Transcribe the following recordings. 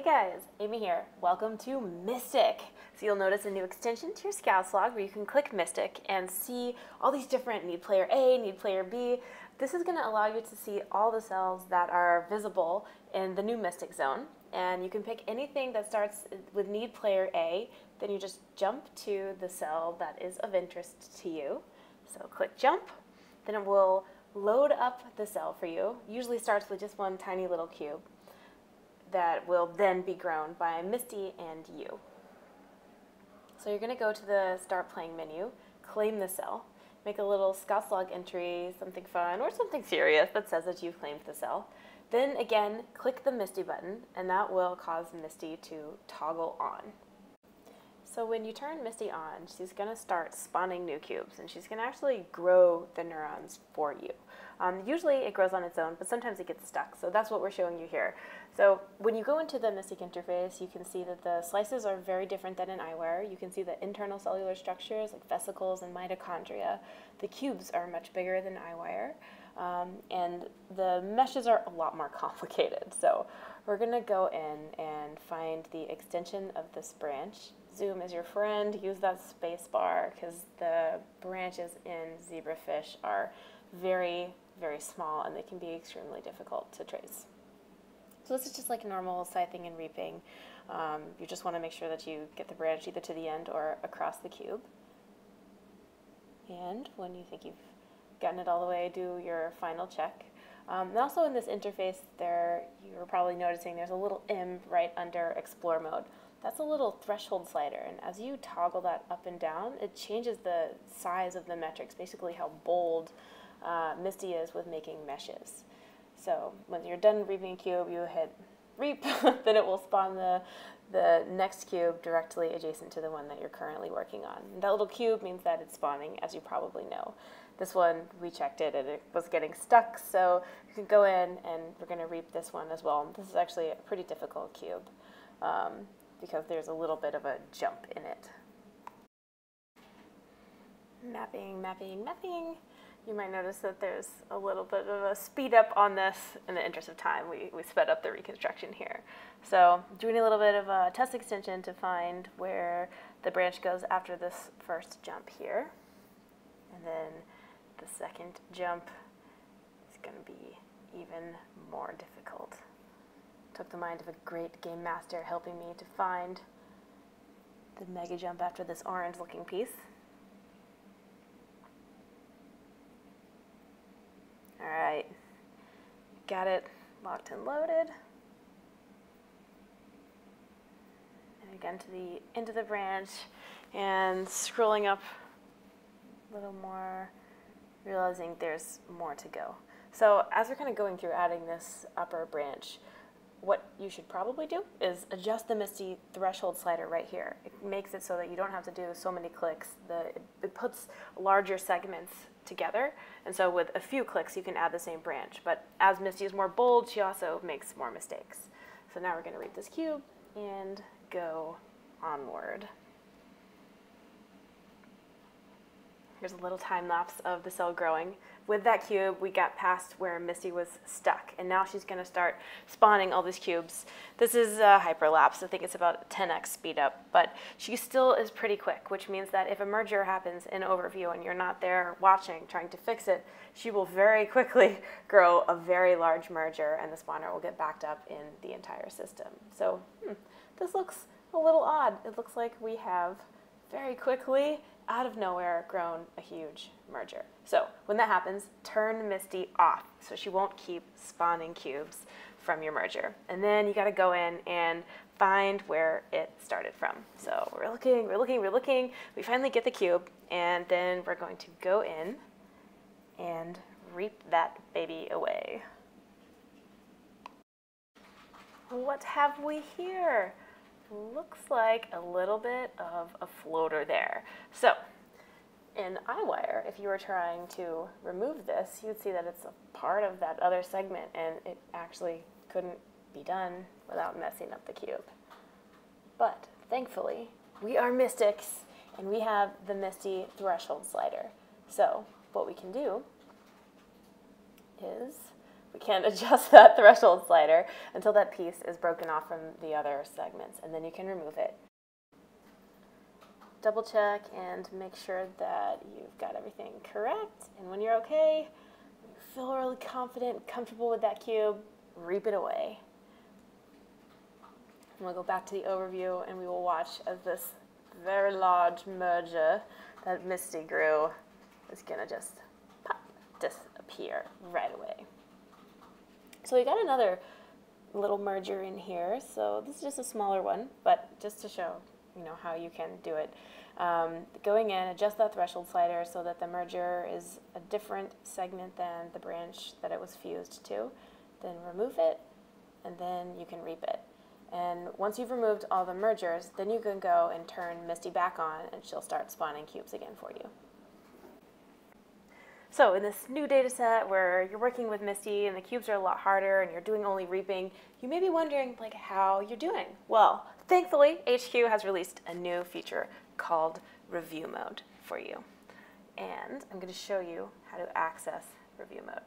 Hey guys, Amy here. Welcome to Mystic. So you'll notice a new extension to your Scouse log where you can click Mystic and see all these different Need Player A, Need Player B. This is going to allow you to see all the cells that are visible in the new Mystic zone. And you can pick anything that starts with Need Player A, then you just jump to the cell that is of interest to you. So click Jump, then it will load up the cell for you. Usually starts with just one tiny little cube that will then be grown by Misty and you. So you're going to go to the Start Playing menu, claim the cell, make a little Scouse log entry, something fun or something serious that says that you've claimed the cell. Then again, click the Misty button, and that will cause Misty to toggle on. So when you turn Misty on, she's going to start spawning new cubes, and she's going to actually grow the neurons for you. Usually it grows on its own, but sometimes it gets stuck, so that's what we're showing you here. So when you go into the Mystic interface, you can see that the slices are very different than in eyewear. You can see the internal cellular structures like vesicles and mitochondria. The cubes are much bigger than eyewear, and the meshes are a lot more complicated. So we're going to go in and find the extension of this branch. Zoom is your friend. Use that space bar because the branches in zebrafish are very, very small and they can be extremely difficult to trace. So this is just like normal scything and reaping. You just want to make sure that you get the branch either to the end or across the cube. And when you think you've gotten it all the way, do your final check. And also in this interface there, you're probably noticing there's a little M right under Explore Mode. That's a little threshold slider, and as you toggle that up and down, it changes the size of the metrics, basically how bold Misty is with making meshes. So when you're done reaping a cube, you hit reap, then it will spawn the next cube directly adjacent to the one that you're currently working on. And that little cube means that it's spawning, as you probably know. This one, we checked it, and it was getting stuck, so you can go in, and we're going to reap this one as well. This is actually a pretty difficult cube, because there's a little bit of a jump in it. Mapping, mapping, mapping. You might notice that there's a little bit of a speed up on this. In the interest of time, we sped up the reconstruction here. So doing a little bit of a test extension to find where the branch goes after this first jump here. And then the second jump is going to be even more difficult. Took the mind of a great game master helping me to find the mega jump after this orange looking piece. Alright, got it locked and loaded. And again to the end of the branch and scrolling up a little more, realizing there's more to go. So as we're kind of going through adding this upper branch, what you should probably do is adjust the Misty threshold slider right here. It makes it so that you don't have to do so many clicks. It puts larger segments together, and so with a few clicks you can add the same branch. But as Misty is more bold, she also makes more mistakes. So now we're going to reap this cube and go onward. Here's a little time lapse of the cell growing. With that cube, we got past where Misty was stuck, and now she's going to start spawning all these cubes. This is a hyperlapse. I think it's about 10x speed up, but she still is pretty quick, which means that if a merger happens in Overview and you're not there watching, trying to fix it, she will very quickly grow a very large merger, and the spawner will get backed up in the entire system. So this looks a little odd. It looks like we have very quickly, out of nowhere, grown a huge merger. So when that happens, turn Misty off so she won't keep spawning cubes from your merger. And then you gotta go in and find where it started from. So we're looking. We finally get the cube, and then we're going to go in and reap that baby away. What have we here? Looks like a little bit of a floater there. So in eyewear, if you were trying to remove this, you'd see that it's a part of that other segment, and it actually couldn't be done without messing up the cube. But thankfully, we are Mystics, and we have the Misty threshold slider. So what we can do is we can't adjust that threshold slider until that piece is broken off from the other segments, and then you can remove it. Double check and make sure that you've got everything correct, and when you're okay, you feel really confident, comfortable with that cube, reap it away. And we'll go back to the overview and we will watch as this very large merger that Misty grew is gonna just pop, disappear right away. So we got another little merger in here. So this is just a smaller one, but just to show you know how you can do it. Going in, adjust that threshold slider so that the merger is a different segment than the branch that it was fused to. Then remove it, and then you can reap it. And once you've removed all the mergers, then you can go and turn Misty back on, and she'll start spawning cubes again for you. So in this new data set where you're working with Misty and the cubes are a lot harder and you're doing only reaping, you may be wondering like how you're doing. Well, thankfully, HQ has released a new feature called Review Mode for you. And I'm going to show you how to access Review Mode.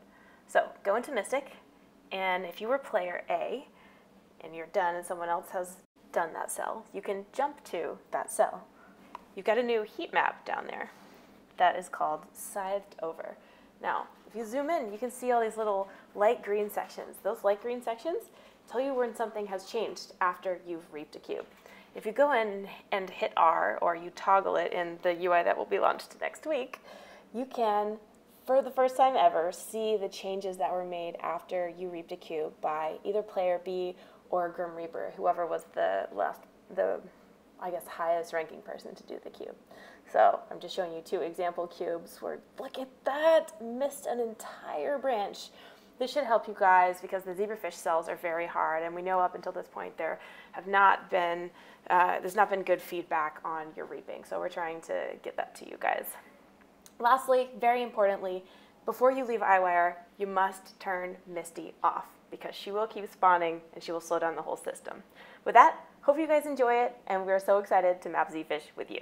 So go into Mystic, and if you were player A, and you're done and someone else has done that cell, you can jump to that cell. You've got a new heat map down there that is called Scythed Over. Now, if you zoom in, you can see all these little light green sections. Those light green sections tell you when something has changed after you've reaped a cube. If you go in and hit R, or you toggle it in the UI that will be launched next week, you can, for the first time ever, see the changes that were made after you reaped a cube by either player B or Grim Reaper, whoever was the highest ranking person to do the cube. So I'm just showing you two example cubes where, look at that, missed an entire branch. This should help you guys because the zebrafish cells are very hard, and we know up until this point there's not been good feedback on your reaping. So we're trying to get that to you guys. Lastly, very importantly, before you leave iWire, you must turn Misty off, because she will keep spawning and she will slow down the whole system. With that, hope you guys enjoy it, and we're so excited to map Z-Fish with you.